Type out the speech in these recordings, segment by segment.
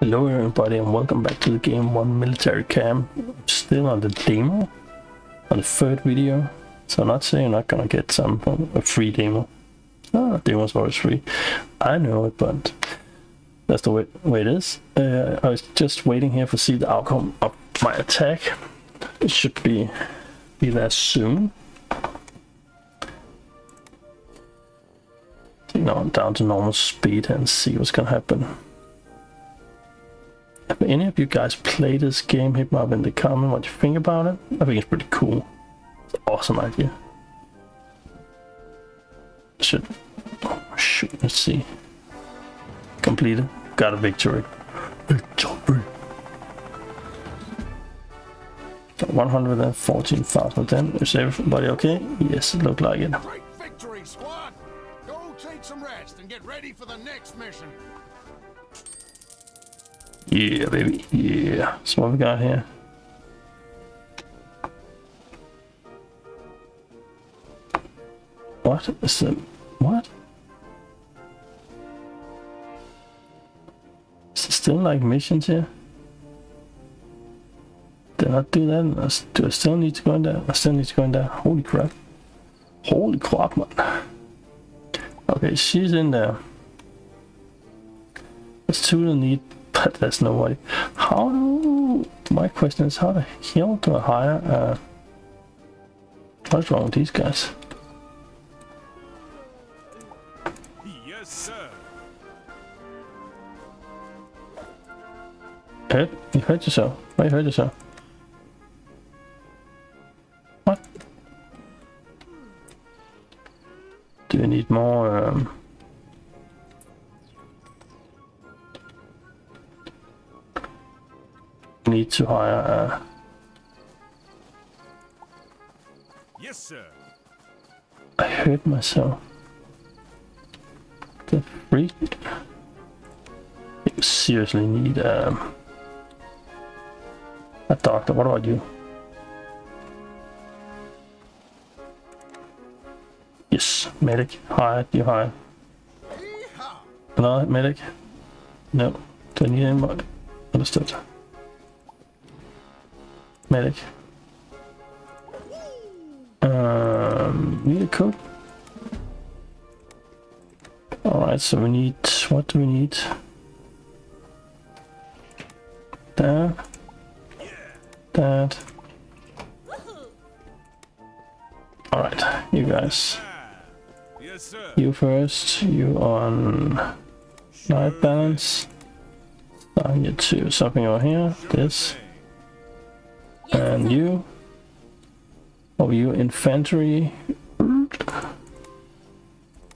Hello everybody and welcome back to the game One Military Camp. I'm still on the demo, on the third video, so I'm not saying I'm not gonna get a free demo. Ah, demo's always free, I know it, but that's the way it is. I was just waiting here to see the outcome of my attack. It should be there soon. Now I'm down to normal speed and see what's gonna happen. Have any of you guys played this game? Hit me up in the comment what you think about it. I think it's pretty cool. It's an awesome idea. Should... oh, shoot, let's see. Completed. Got a victory. Victory! Got 114,000 then. Is everybody okay? Yes, it looked like it. Great victory, squad! Go take some rest and get ready for the next mission. Yeah, baby, yeah. So what we got here? What is the... what? Is it still like missions here? Did I do that? Do I still need to go in there? I still need to go in there. Holy crap. Holy crap, man. Okay, she's in there. Let's do the need... but there's no way. How do... my question is, how the hell do I hire what's wrong with these guys? Yes, sir. Hey, you hurt yourself. Why you hurt yourself? What? Do you need more need to hire yes, sir. I hurt myself. The freak. You seriously need a doctor. What do I do? Yes, medic. Hire. You hire. Another medic. No. Do I need anybody? Understood. Medic. Need a cook. Alright, so we need... what do we need? That. That. Alright, you guys. You first, you on... night balance. I need to something over here, this. And you, oh, you infantry,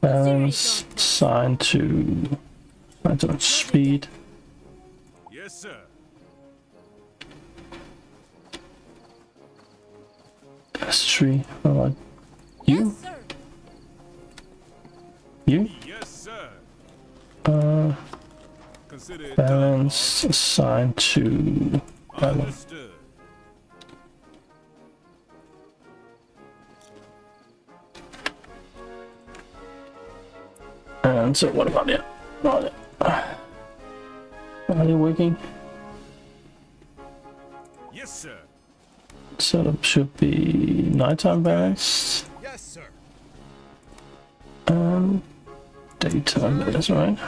balance, sign to speed. Yes, sir. S3. Alright. You. Yes, sir. You. Yes, sir. Balance, sign to balance. And so what about it? Are they working? Yes, sir. Setup should be nighttime balanced. Yes, sir. Daytime, that's right.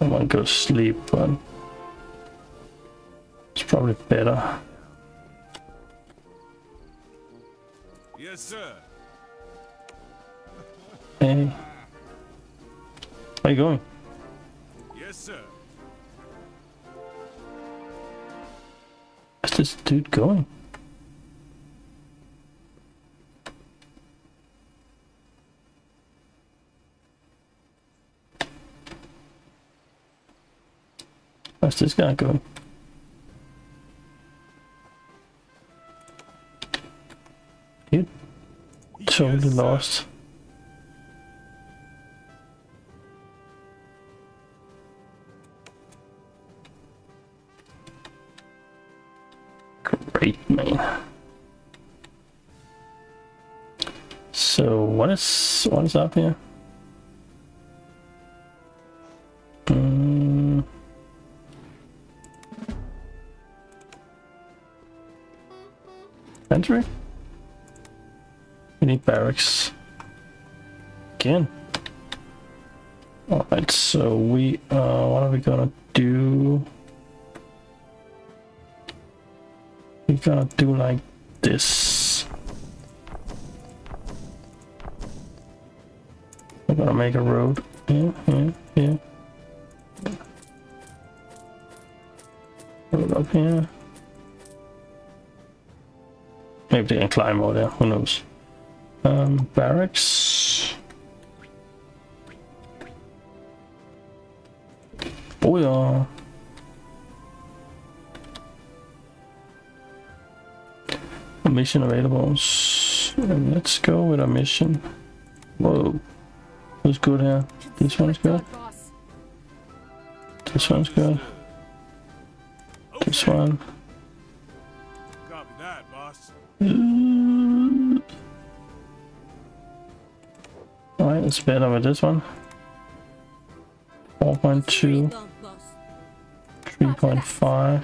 I want to go sleep, but it's probably better. Yes, sir. Hey, where are you going? Yes, sir. Where's this dude going? Where's this guy going? You totally yes, lost. Sir. Man. So what is up here? inventory? We need barracks. Again. Alright, so we, what are we gonna do? We're gonna do like this. We're gonna make a road. Yeah. Road up here. Maybe they can climb over there, who knows. Barracks. Booyah. Mission available. And let's go with a mission. Whoa. Who's good here? This one's good. This one's good. This one. Copy that, boss. Alright, it's better with this one. 4.2. 3.5.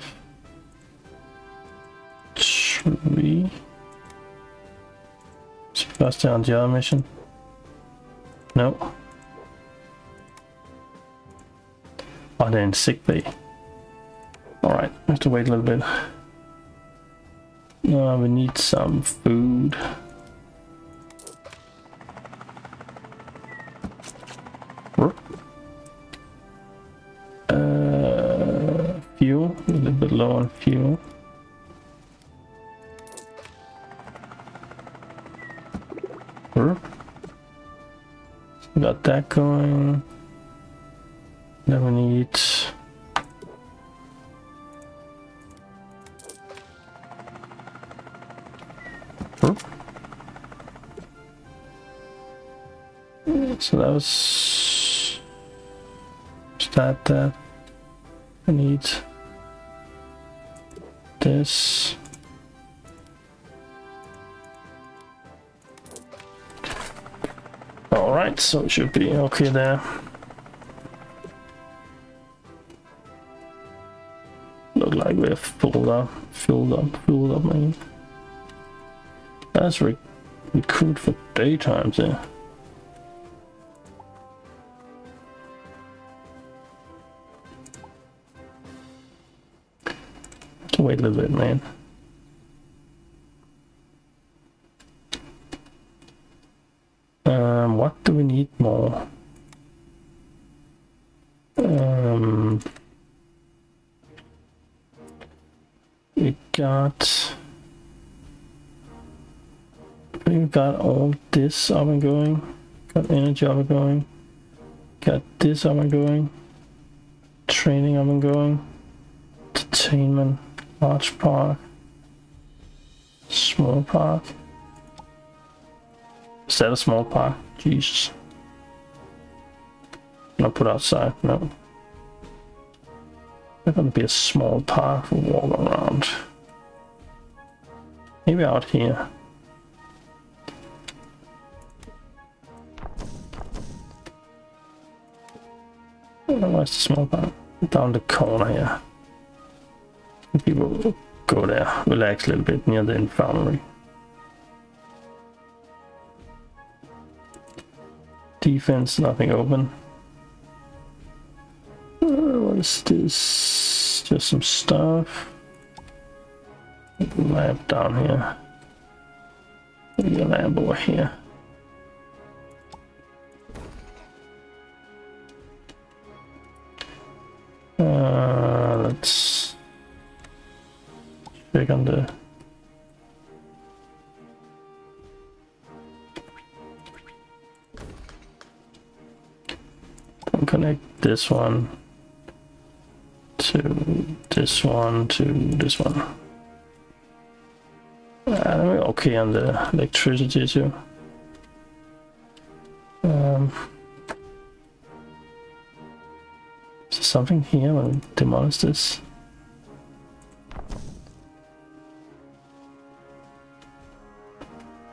3. Let's down the other mission. No. Oh, they're in sick bay. Alright, I have to wait a little bit. No, we need some food. Fuel, a little bit low on fuel. Got that going. Then we need so that was that I need this. Alright, so it should be okay there. Look like we're filled up, man. That's recruit for daytime there. Wait a little bit, man. What do we need more? We got... We've got all this up and going. Got energy up and going. Got this up and going. Training up and going. Entertainment. Large park. Small park. Is that a small park? Jesus. Not put outside, no. There's gonna be a small park for walk around. Maybe out here. I don't know why it's a small park. Down the corner here. People will go there, relax a little bit near the infirmary. Defense, nothing open. What is this? Just some stuff. Lamp down here. Maybe a lamp over here. Let's check on the. Connect this one to this one to this one. We're okay on the electricity too. Is there something here when we demolish this?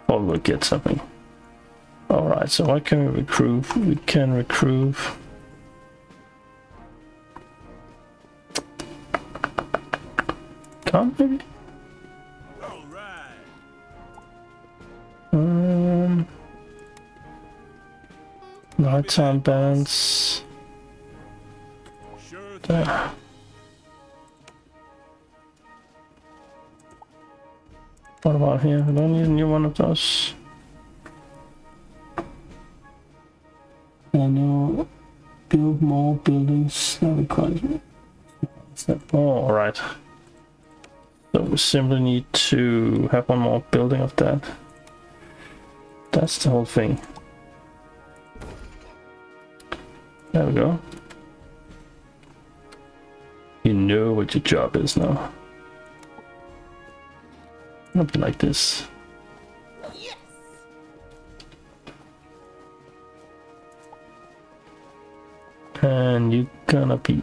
Or we'll get something. Alright, so what can we recruit? We can recruit. Maybe. All right. nighttime balance. There. What about here? I don't need a new one of those. I know. Build more buildings. No, we can't. Oh, alright. So we simply need to have one more building of that. That's the whole thing. There we go. You know what your job is now. Not like this. Yes. And you're gonna be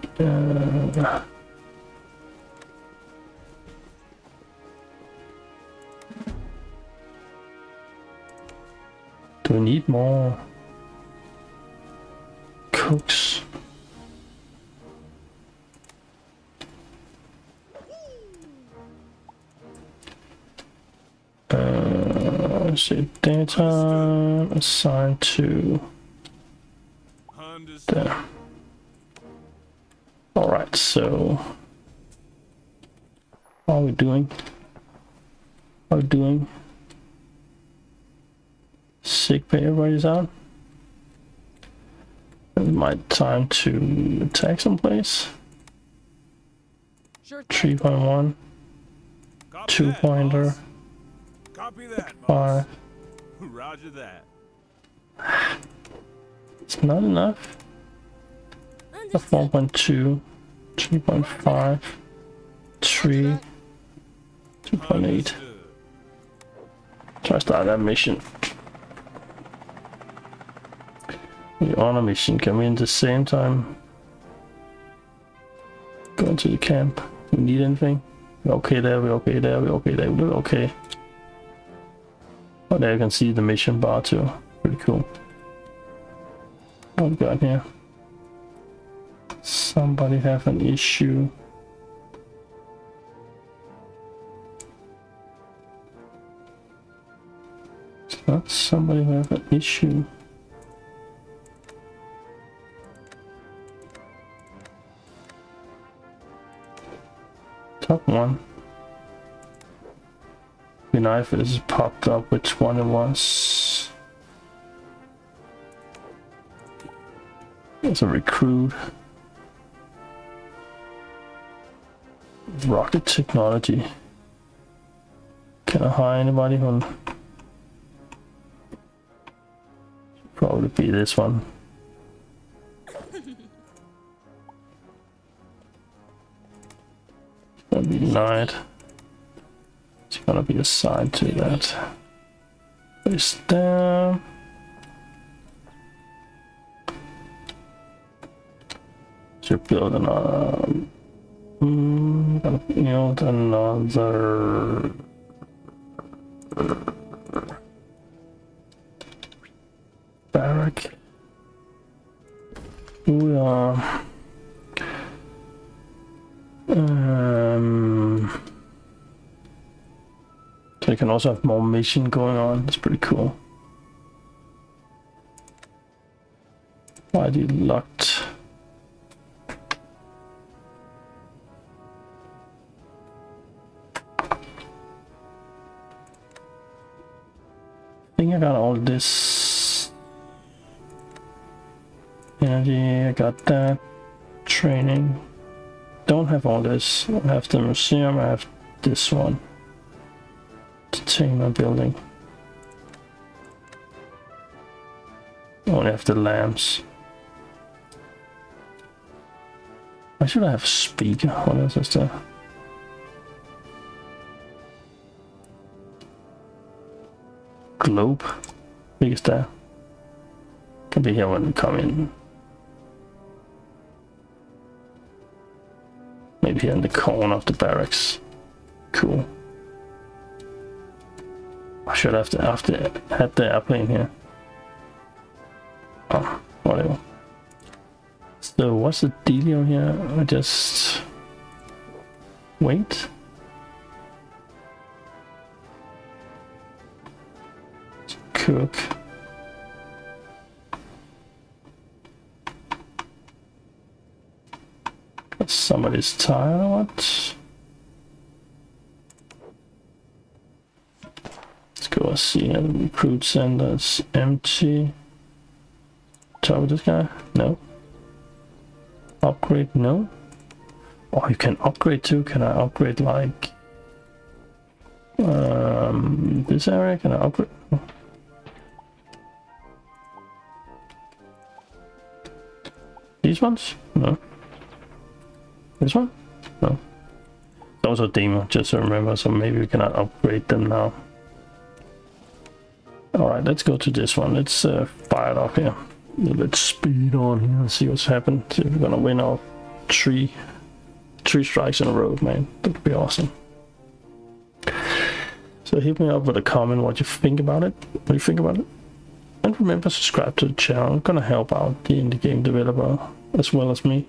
do we need more cooks? Let's see, daytime assigned to there. Alright, so what are we doing? What are we doing? Sick pay, everybody's out. Is my time to attack someplace. Sure. 3.1. 2-pointer. Copy that. Roger that. It's not enough. 4.2, 3.5, 3, 2.8. Try to start that mission. We're on a mission. Can we at the same time go into the camp? We need anything? We're okay there, we're okay there, we're okay there, we're okay. Oh, there you can see the mission bar too. Pretty cool. What we got here? Somebody have an issue. It's not somebody who have an issue. Top one. The knife is popped up, which one it was. It's a recruit. Rocket technology. Can I hire anybody on? Probably be this one. It's gonna be denied. It's gonna be assigned to that. It's down. To build an arm. Gonna build another barrack. We are so you can also have more mission going on. That's pretty cool. Why are you locked? I think I got all this energy. I got that training. Don't have all this. I have the museum. I have this one to take my building. I only have the lamps. Why should I have a speaker? What else is there? Globe, biggest there. Can be here when we come in. Maybe here in the corner of the barracks. Cool. I should have to had the airplane here. Oh, whatever. So what's the dealio here? I just wait. Cook. But somebody's tired. Let's go see. The recruit center is empty. Talk with this guy? No. Upgrade? No. Oh, you can upgrade too. Can I upgrade like this area? Can I upgrade? Oh. These ones? No. This one? No. Those are demons, just to remember, so maybe we cannot upgrade them now. Alright, let's go to this one. Let's fire it up here. Let's speed on here and see what's happened. See if we're gonna win our three strikes in a row, man. That'd be awesome. So hit me up with a comment what you think about it. What do you think about it? And remember, subscribe to the channel. I'm gonna help out the indie game developer as well as me.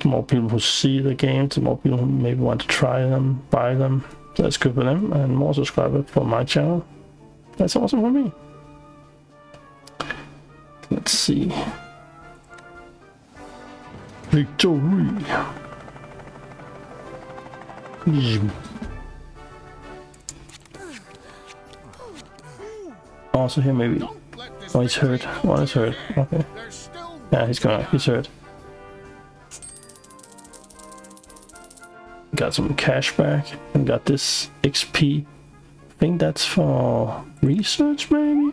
The more people who see the games, the more people who maybe want to try them, buy them. That's good for them, and more subscribers for my channel. That's awesome for me. Let's see. Victory! Also here maybe. Oh, he's hurt. One is hurt. Okay. Yeah, he's hurt. Got some cash back and got this XP. I think that's for research maybe?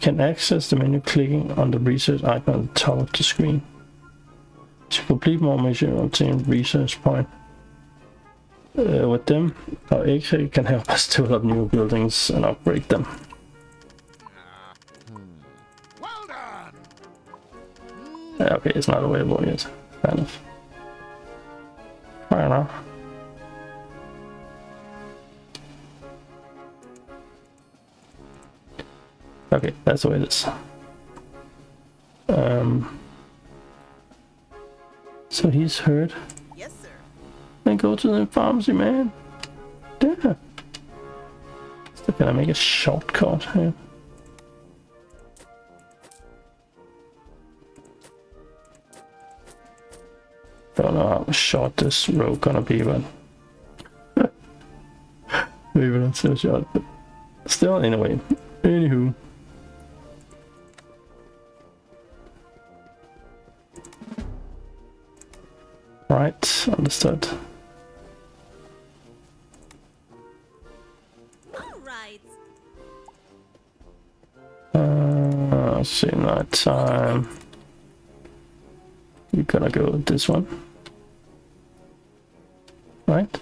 Can access the menu clicking on the research icon on the top of the screen. To complete more mission, obtain research point. With them, our XA can help us develop new buildings and upgrade them. Well done. Okay, it's not available yet. Kind of. Fair enough. Okay, that's the way it is. So he's hurt. Yes, sir. Then go to the pharmacy, man. Yeah. Still gonna make a shortcut here. Don't know how short this road gonna be, but maybe not so short. But still, anyway. Anywho. Right, understood. All right. Let's see, night time. We're gonna go with this one, right?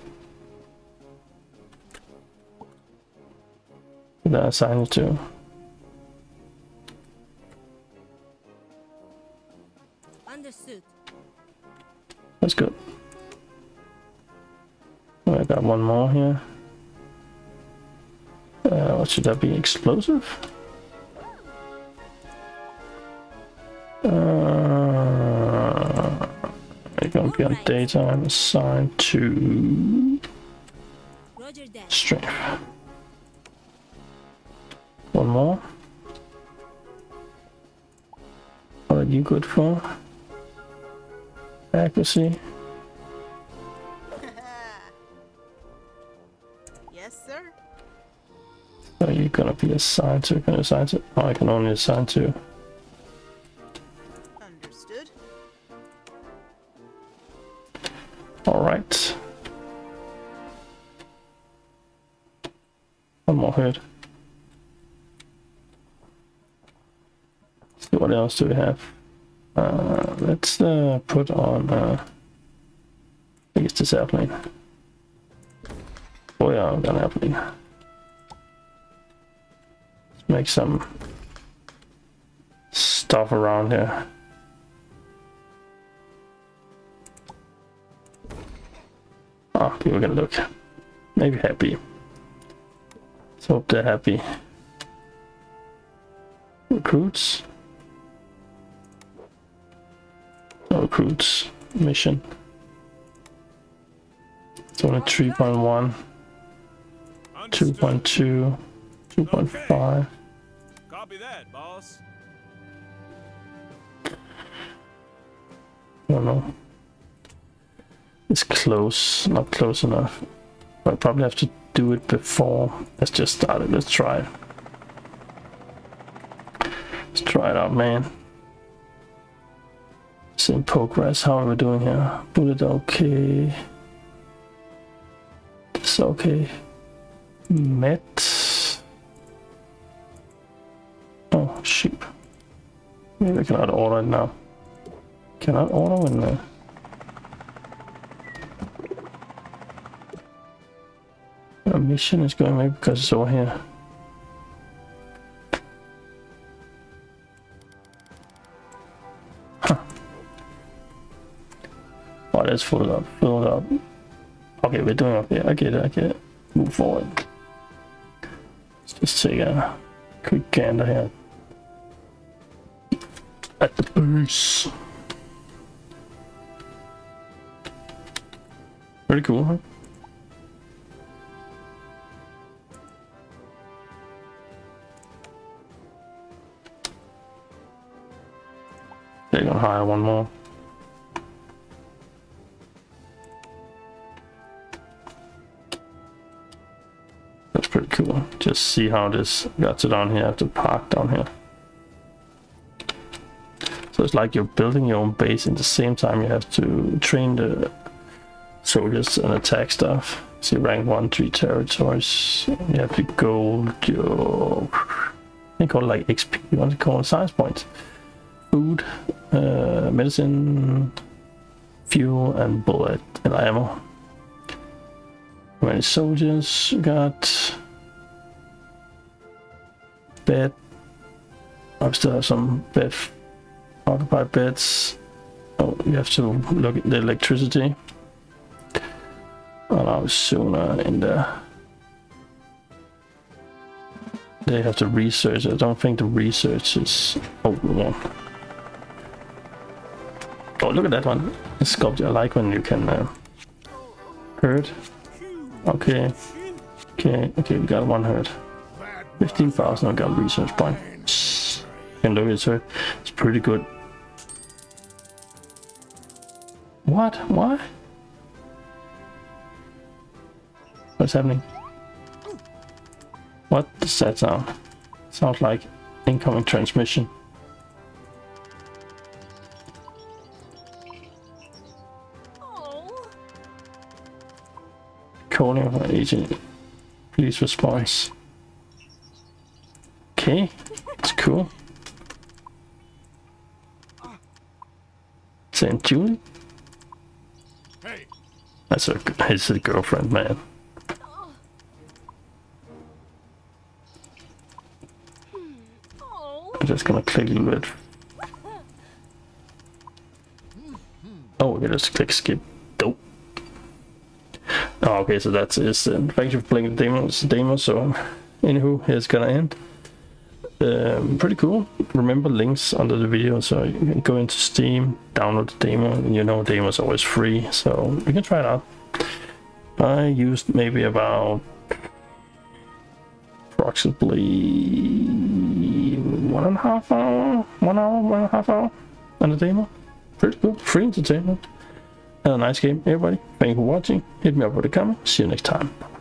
Did I assign it to? Understood. That's good. Oh, I got one more here. What should that be? Explosive? It's gonna be on daytime, assigned to strength. One more. What are you good for? Accuracy. Yes, sir. Are you gonna be assigned to? Can I assign to? Oh, I can only assign to. Understood. All right. One more herd. Let's see what else do we have. Let's put on I guess this airplane. Oh yeah, I've got an airplane. Let's make some stuff around here. Ah, oh, people can look. Maybe happy. Let's hope they're happy. Recruits. Recruits mission. It's only 3.1, 2.2, 2.5. Copy that, boss. I don't know. It's close, not close enough. I probably have to do it before. Let's just start it. Let's try it. Let's try it out, man. Same progress. How are we doing here? Bullet okay. This okay. Met. Oh, sheep. Maybe I cannot order it now. Cannot order it now. A mission is going maybe because it's over here. Huh. Oh, let's fill it up, fill it up. Okay, we're doing okay. I get it, I get it. Move forward. Let's just take a quick gander here. At the base. Pretty cool, huh? They're gonna hire one more. That's pretty cool. Just see how this got to down here. I have to park down here. So it's like you're building your own base, and at the same time you have to train the soldiers and attack staff. See, rank 1, 3 territories. You have to go your... they call it like XP. You want to call it science points. Food, medicine, fuel, and bullet and ammo. How many soldiers you got? Bed. I still have some bed, occupied beds. Oh, you have to look at the electricity. And I was sooner in there. They have to research. I don't think the research is overrun. Oh, look at that one. It's sculpture. I like when you can herd. Okay. Okay. Okay, we got one herd. 15,000. I got research points. You can look at it, sir. It's pretty good. What? Why? What's happening? What does that sound? Sounds like incoming transmission. Calling for an agent. Please response. Okay, it's cool. Saint Julie? Hey. That's her, his girlfriend, man. I'm just gonna click a little bit. Oh, we can just click skip. Oh, okay, so that's it. Thank you for playing the demo. It's a demo, so anywho, it's gonna end. Pretty cool. Remember links under the video, so you can go into Steam, download the demo, and you know demo is always free, so you can try it out. I used maybe about approximately 1.5 hours on the demo. Pretty cool, free entertainment. And a nice game, everybody. Thank you for watching. Hit me up with a comment. See you next time.